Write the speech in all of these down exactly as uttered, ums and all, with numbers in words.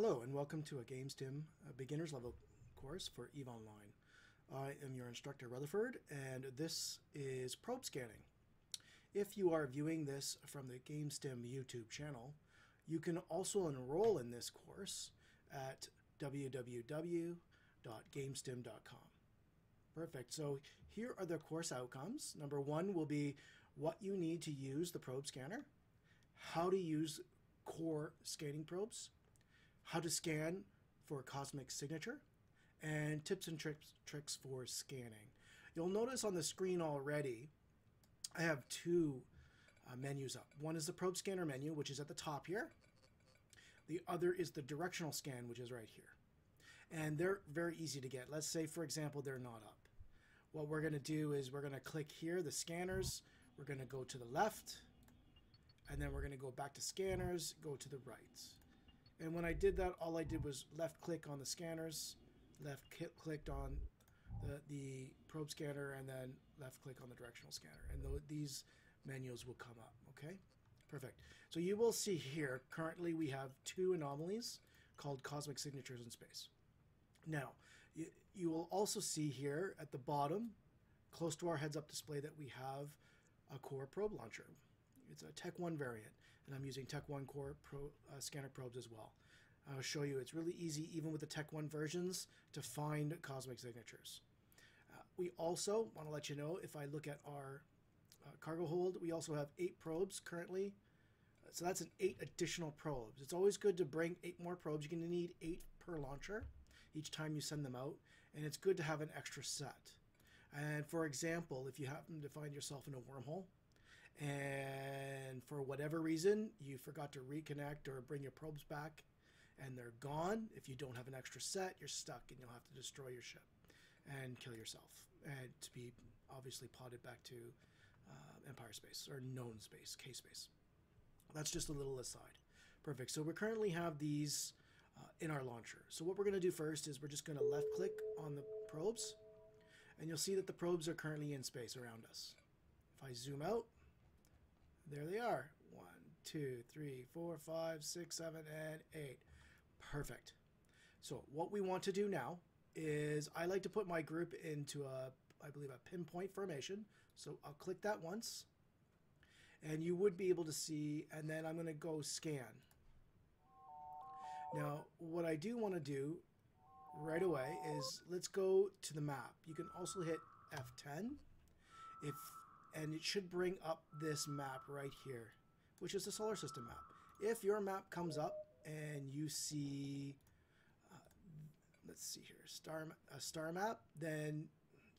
Hello and welcome to a GameStim uh, beginners level course for EVE Online. I am your instructor Rutherford, and this is probe scanning. If you are viewing this from the GameStim YouTube channel, you can also enroll in this course at w w w dot gamestim dot com. Perfect. So here are the course outcomes. Number one will be what you need to use the probe scanner, how to use core scanning probes, how to scan for cosmic signature, and tips and tricks tricks for scanning. You'll notice on the screen already, I have two uh, menus up. One is the probe scanner menu, which is at the top here. The other is the directional scan, which is right here. And they're very easy to get. Let's say, for example, they're not up. What we're going to do is we're going to click here, the scanners. We're going to go to the left, and then we're going to go back to scanners, go to the right. And when I did that, all I did was left click on the scanners, left clicked on the, the probe scanner, and then left click on the directional scanner. And th these menus will come up, okay? Perfect. So you will see here, currently we have two anomalies called cosmic signatures in space. Now, you, you will also see here at the bottom, close to our heads-up display, that we have a Core Probe launcher. It's a Tech one variant, and I'm using Tech one Core Pro, uh, scanner probes as well. I'll show you it's really easy, even with the Tech one versions, to find cosmic signatures. Uh, we also want to let you know, if I look at our uh, cargo hold, we also have eight probes currently. So that's an eight additional probes. It's always good to bring eight more probes. You're going to need eight per launcher each time you send them out, and it's good to have an extra set. And for example, if you happen to find yourself in a wormhole, and for whatever reason, you forgot to reconnect or bring your probes back and they're gone. If you don't have an extra set, you're stuck and you'll have to destroy your ship and kill yourself, and to be obviously potted back to uh, Empire Space or known space, K-Space. That's just a little aside. Perfect. So we currently have these uh, in our launcher. So what we're going to do first is we're just going to left click on the probes, and you'll see that the probes are currently in space around us. If I zoom out, there they are. One, two, three, four, five, six, seven, and eight. Perfect. So what we want to do now is I like to put my group into a, I believe, a pinpoint formation. So I'll click that once, and you would be able to see, and then I'm going to go scan. Now, what I do want to do right away is let's go to the map. You can also hit F ten if and it should bring up this map right here, which is the solar system map. If your map comes up and you see, uh, let's see here, star, a star map, then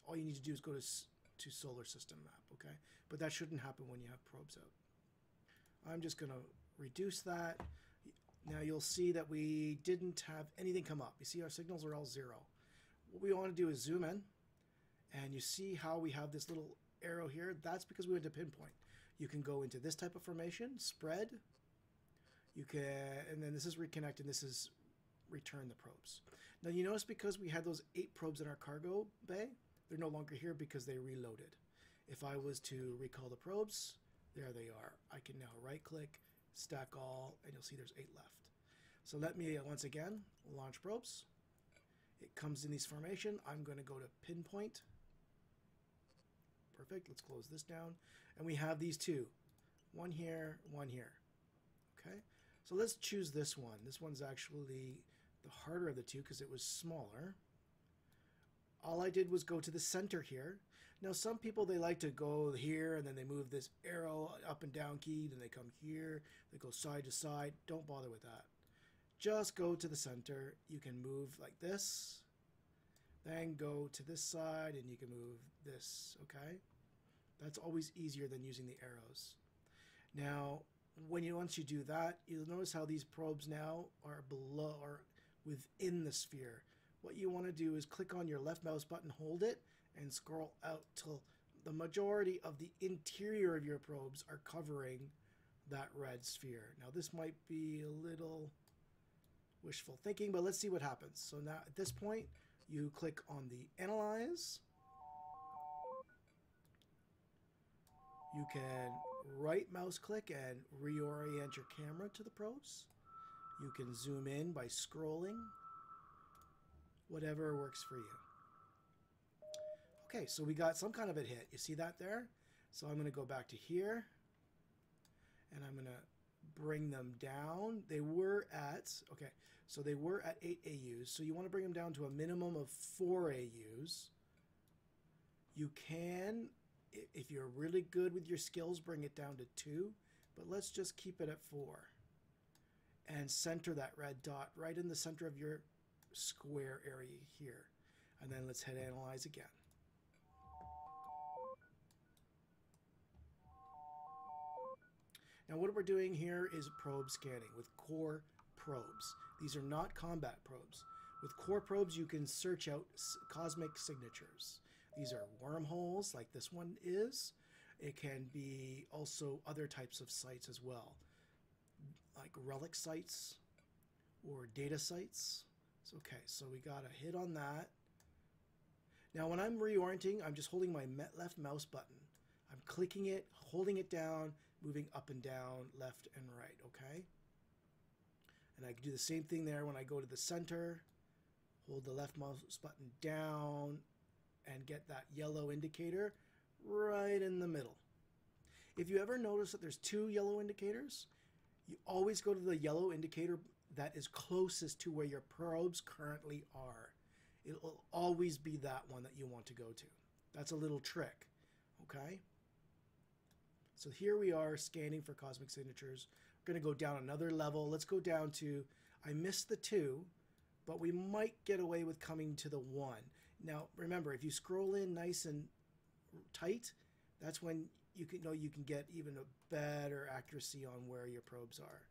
all you need to do is go to, to solar system map, okay? But that shouldn't happen when you have probes out. I'm just going to reduce that. Now you'll see that we didn't have anything come up. You see our signals are all zero. What we want to do is zoom in, and you see how we have this little arrow here. That's because we went to pinpoint. You can go into this type of formation, spread, you can, and then this is reconnect, and this is return the probes. Now you notice because we had those eight probes in our cargo bay, they're no longer here because they reloaded. If I was to recall the probes, there they are. I can now right click, stack all, and you'll see there's eight left. So let me once again launch probes. It comes in this formation. I'm going to go to pinpoint. Perfect. Let's close this down. And we have these two. One here, one here. Okay. So let's choose this one. This one's actually the harder of the two because it was smaller. All I did was go to the center here. Now some people, they like to go here and then they move this arrow up and down key. Then they come here. They go side to side. Don't bother with that. Just go to the center. You can move like this. Then go to this side, and you can move this, okay? That's always easier than using the arrows. Now, when you once you do that, you'll notice how these probes now are below or within the sphere. What you want to do is click on your left mouse button, hold it, and scroll out till the majority of the interior of your probes are covering that red sphere. Now, this might be a little wishful thinking, but let's see what happens. So now, at this point, you click on the analyze. You can right mouse click and reorient your camera to the probes. You can zoom in by scrolling. Whatever works for you. Okay, so we got some kind of a hit. You see that there? So I'm going to go back to here. And I'm going to bring them down. They were at, okay, so they were at eight A Us. So you want to bring them down to a minimum of four A Us. You can, if you're really good with your skills, bring it down to two. But let's just keep it at four. And center that red dot right in the center of your square area here. And then let's hit analyze again. Now what we're doing here is probe scanning with core probes. These are not combat probes. With core probes you can search out cosmic signatures. These are wormholes like this one is. It can be also other types of sites as well, like relic sites or data sites. So, okay, so we got a hit on that. Now when I'm reorienting, I'm just holding my left mouse button. I'm clicking it, holding it down, moving up and down, left and right, okay? And I can do the same thing there when I go to the center, hold the left mouse button down, and get that yellow indicator right in the middle. If you ever notice that there's two yellow indicators, you always go to the yellow indicator that is closest to where your probes currently are. It'll always be that one that you want to go to. That's a little trick, okay? So here we are scanning for cosmic signatures. We're going to go down another level. Let's go down to, I missed the two, but we might get away with coming to the one. Now, remember, if you scroll in nice and tight, that's when you can know you can get even a better accuracy on where your probes are.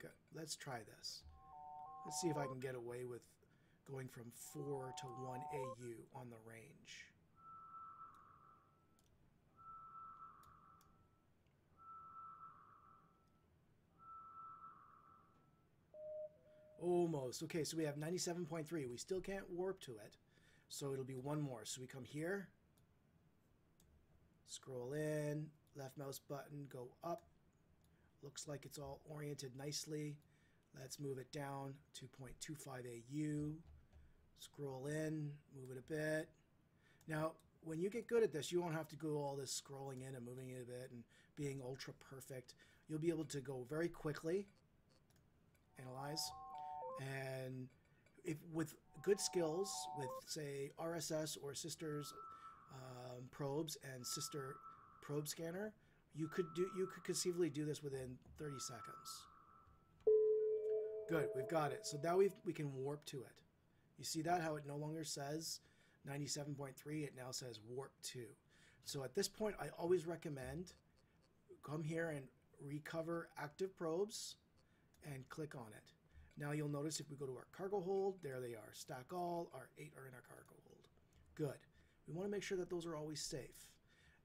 Okay, let's try this. Let's see if I can get away with going from four to one A U on the range. Almost. Okay, so we have ninety-seven point three. We still can't warp to it, so it'll be one more. So we come here, scroll in, left mouse button, go up. Looks like it's all oriented nicely. Let's move it down, two point two five A U. Scroll in, move it a bit. Now, when you get good at this, you won't have to go all this scrolling in and moving it a bit and being ultra perfect. You'll be able to go very quickly, analyze, and if with good skills, with say R S S or Sister's um, probes and Sister probe scanner, you could do you could conceivably do this within thirty seconds. Good, we've got it. So now we we can warp to it. You see that how it no longer says ninety-seven point three, it now says warp to. So at this point, I always recommend come here and recover active probes and click on it. Now you'll notice if we go to our cargo hold, there they are. Stack all, our eight are in our cargo hold. Good. We want to make sure that those are always safe.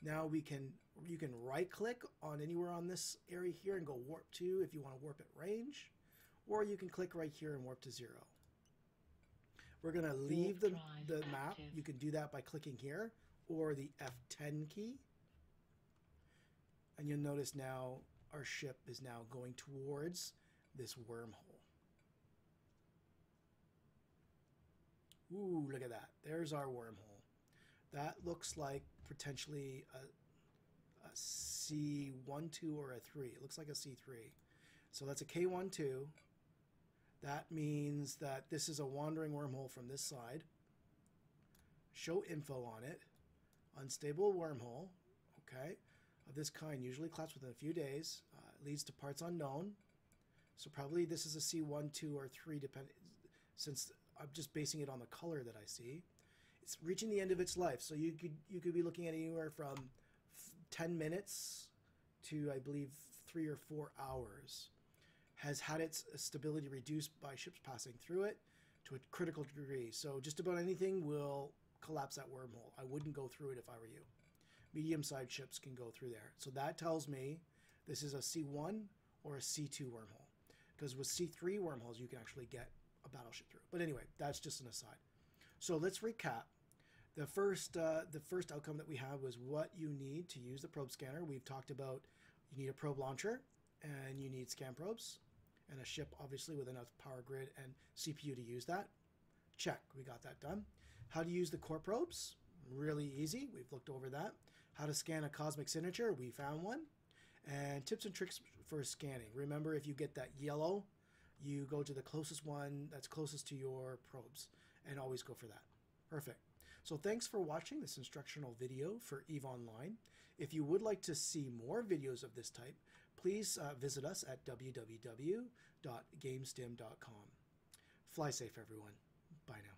Now we can, you can right click on anywhere on this area here and go warp to if you want to warp at range, or you can click right here and warp to zero. We're going to leave the, the map. You can do that by clicking here or the F ten key. And you'll notice now our ship is now going towards this wormhole. Ooh, look at that. There's our wormhole. That looks like potentially a, a C twelve or a three. It looks like a C three. So that's a K twelve. That means that this is a wandering wormhole from this side. Show info on it. Unstable wormhole, okay, of this kind usually collapse within a few days. Uh, leads to parts unknown. So probably this is a C one, two, or three, depending, since I'm just basing it on the color that I see. It's reaching the end of its life, so you could you could be looking at anywhere from ten minutes to, I believe, three or four hours. Has had its stability reduced by ships passing through it to a critical degree. So just about anything will collapse that wormhole. I wouldn't go through it if I were you. Medium-sized ships can go through there. So that tells me this is a C one or a C two wormhole. Because with C three wormholes, you can actually get a battleship through. But anyway, that's just an aside. So let's recap. The first, uh, the first outcome that we have was what you need to use the probe scanner. We've talked about you need a probe launcher, and you need scan probes and a ship, obviously, with enough power grid and C P U to use that. Check, we got that done. How to use the core probes? Really easy, we've looked over that. How to scan a cosmic signature? We found one. And tips and tricks for scanning. Remember, if you get that yellow, you go to the closest one that's closest to your probes and always go for that. Perfect. So thanks for watching this instructional video for EVE Online. If you would like to see more videos of this type, please uh, visit us at w w w dot gamestim dot com. Fly safe, everyone. Bye now.